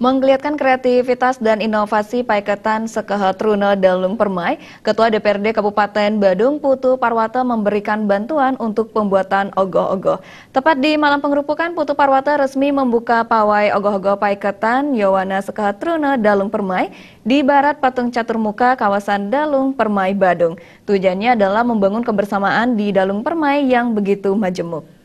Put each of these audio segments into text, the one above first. Menggeliatkan kreativitas dan inovasi Paiketan Sekehe Teruna Dalung Permai, Ketua DPRD Kabupaten Badung Putu Parwata memberikan bantuan untuk pembuatan ogoh-ogoh. Tepat di malam pengrupukan, Putu Parwata resmi membuka pawai ogoh-ogoh Paiketan Yowana Sekehe Teruna Dalung Permai di barat patung Caturmuka kawasan Dalung Permai Badung. Tujuannya adalah membangun kebersamaan di Dalung Permai yang begitu majemuk.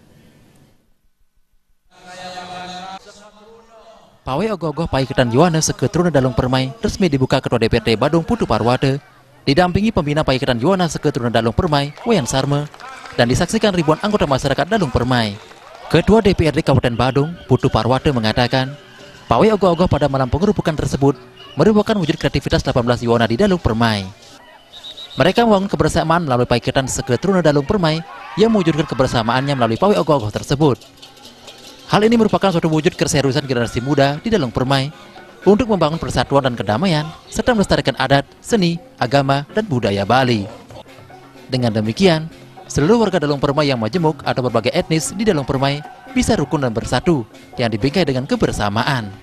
Pawai ogoh-ogoh Paiketan Yowana Sekehe Teruna Dalung Permai resmi dibuka Ketua DPRD Badung Putu Parwata, didampingi pembina Paiketan Yowana Sekehe Teruna Dalung Permai Wayan Sarme, dan disaksikan ribuan anggota masyarakat Dalung Permai. Ketua DPRD Kabupaten Badung Putu Parwata mengatakan, pawai ogoh-ogoh pada malam pengrupukan tersebut merupakan wujud kreativitas 18 Yowana di Dalung Permai. Mereka membangun kebersamaan melalui Paiketan Sekehe Teruna Dalung Permai yang mewujudkan kebersamaannya melalui pawai ogoh-ogoh tersebut. Hal ini merupakan suatu wujud keseriusan generasi muda di Dalung Permai untuk membangun persatuan dan kedamaian serta melestarikan adat, seni, agama, dan budaya Bali. Dengan demikian, seluruh warga Dalung Permai yang majemuk atau berbagai etnis di Dalung Permai bisa rukun dan bersatu yang dibingkai dengan kebersamaan.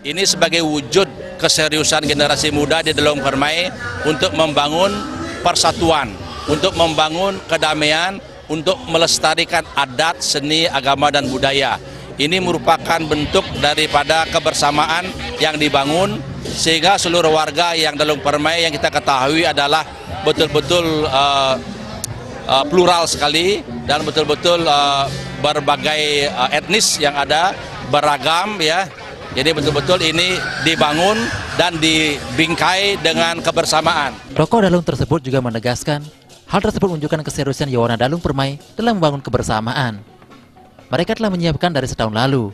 Ini sebagai wujud keseriusan generasi muda di Dalung Permai untuk membangun persatuan, untuk membangun kedamaian, untuk melestarikan adat, seni, agama, dan budaya. Ini merupakan bentuk daripada kebersamaan yang dibangun sehingga seluruh warga yang Dalung Permai yang kita ketahui adalah betul-betul plural sekali dan betul-betul berbagai etnis yang ada, beragam ya. Jadi betul-betul ini dibangun dan dibingkai dengan kebersamaan. Tokoh Dalung tersebut juga menegaskan hal tersebut menunjukkan keseriusan Yowana Dalung Permai dalam membangun kebersamaan. Mereka telah menyiapkan dari setahun lalu.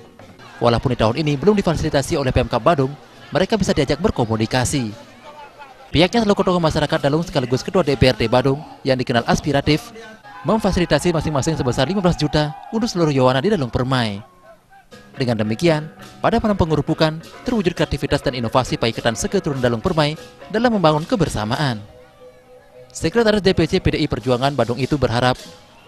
Walaupun di tahun ini belum difasilitasi oleh PMK Badung, mereka bisa diajak berkomunikasi. Pihaknya selaku tokoh masyarakat Dalung sekaligus Ketua DPRD Badung yang dikenal aspiratif, memfasilitasi masing-masing sebesar 15 juta untuk seluruh Yowana di Dalung Permai. Dengan demikian, pada malam pengrupukan terwujud kreativitas dan inovasi Paiketan Sekehe Teruna Dalung Permai dalam membangun kebersamaan. Sekretaris DPC PDI Perjuangan Badung itu berharap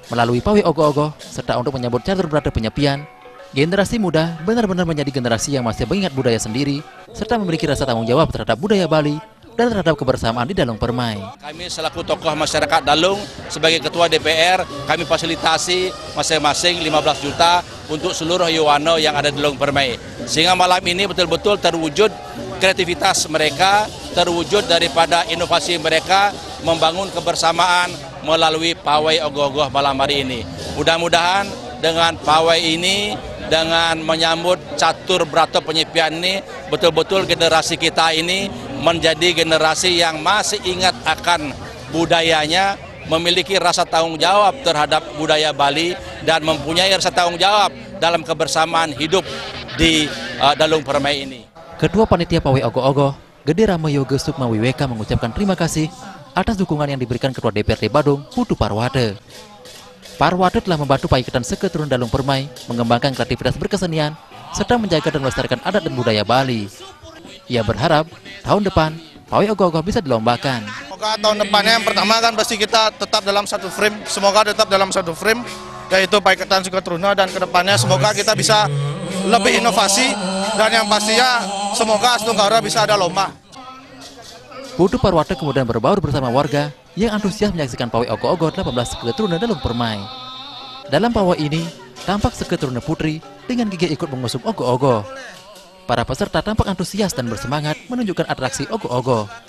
melalui pawai ogoh-ogoh serta untuk menyambut Catur Brata Penyepian, generasi muda benar-benar menjadi generasi yang masih mengingat budaya sendiri serta memiliki rasa tanggung jawab terhadap budaya Bali dan terhadap kebersamaan di Dalung Permai. Kami selaku tokoh masyarakat Dalung sebagai Ketua DPR, kami fasilitasi masing-masing 15 juta untuk seluruh Yowana yang ada di Dalung Permai. Sehingga malam ini betul-betul terwujud kreativitas mereka, terwujud daripada inovasi mereka membangun kebersamaan melalui pawai ogoh-ogoh malam hari ini. Mudah-mudahan dengan pawai ini, dengan menyambut Catur Brata Penyepian ini, betul-betul generasi kita ini menjadi generasi yang masih ingat akan budayanya, memiliki rasa tanggung jawab terhadap budaya Bali, dan mempunyai rasa tanggung jawab dalam kebersamaan hidup di Dalung Permai ini. Ketua Panitia Pawai Ogoh-ogoh, Gede Sukma Mawiyweka mengucapkan terima kasih atas dukungan yang diberikan Ketua DPRD Badung, Putu Parwata. Parwata telah membantu Paiketan Sekehe Teruna Dalung Permai mengembangkan kreativitas berkesenian serta menjaga dan melestarikan adat dan budaya Bali. Ia berharap tahun depan pawai ogoh-ogoh bisa dilombakan. Semoga tahun depannya yang pertama kan pasti kita tetap dalam satu frame. Semoga tetap dalam satu frame yaitu Paiketan Sekehe Teruna, dan kedepannya semoga kita bisa lebih inovasi dan yang pastinya semoga Astungkara bisa ada lomba. Putu Parwata kemudian berbaur bersama warga yang antusias menyaksikan pawai ogoh-ogoh 18 Sekehe Teruna Dalung Permai. Dalam pawai ini, tampak Sekehe Teruna Putri dengan gigih ikut mengusung ogoh-ogoh. Para peserta tampak antusias dan bersemangat menunjukkan atraksi ogoh-ogoh.